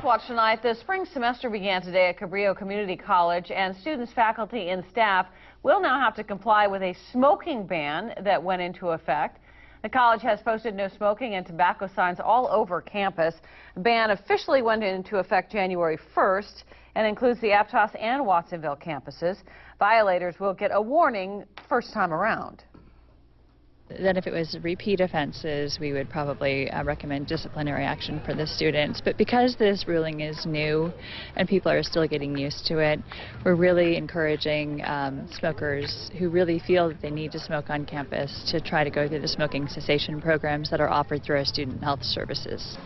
Health Watch tonight. The spring semester began today at Cabrillo Community College, and students, faculty, and staff will now have to comply with a smoking ban that went into effect. The college has posted no smoking and tobacco signs all over campus. The ban officially went into effect January 1st and includes the Aptos and Watsonville campuses. Violators will get a warning first time around. Then if it was repeat offenses, we would probably recommend disciplinary action for the students. But because this ruling is new and people are still getting used to it, we're really encouraging smokers who really feel that they need to smoke on campus to try to go through the smoking cessation programs that are offered through our student health services.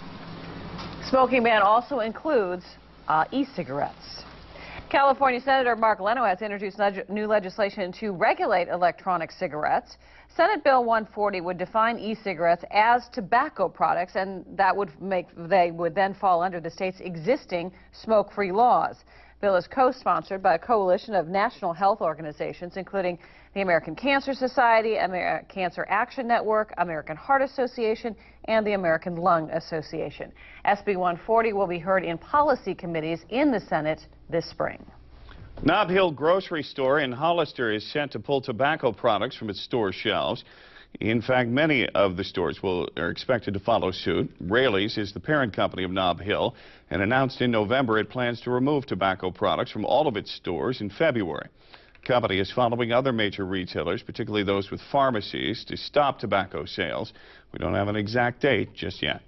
Smoking ban also includes e-cigarettes. California Senator Mark Leno has introduced new legislation to regulate electronic cigarettes. Senate Bill 140 would define e-cigarettes as tobacco products, and that would make they would then fall under the state's existing smoke-free laws. The bill is co-sponsored by a coalition of national health organizations, including the American Cancer Society, American Cancer Action Network, American Heart Association, and the American Lung Association. SB 140 will be heard in policy committees in the Senate this spring. Knob Hill grocery store in Hollister is set to pull tobacco products from its store shelves. In fact, many of the stores are expected to follow suit. Raley's is the parent company of Knob Hill and announced in November it plans to remove tobacco products from all of its stores in February. The company is following other major retailers, particularly those with pharmacies, to stop tobacco sales. We don't have an exact date just yet.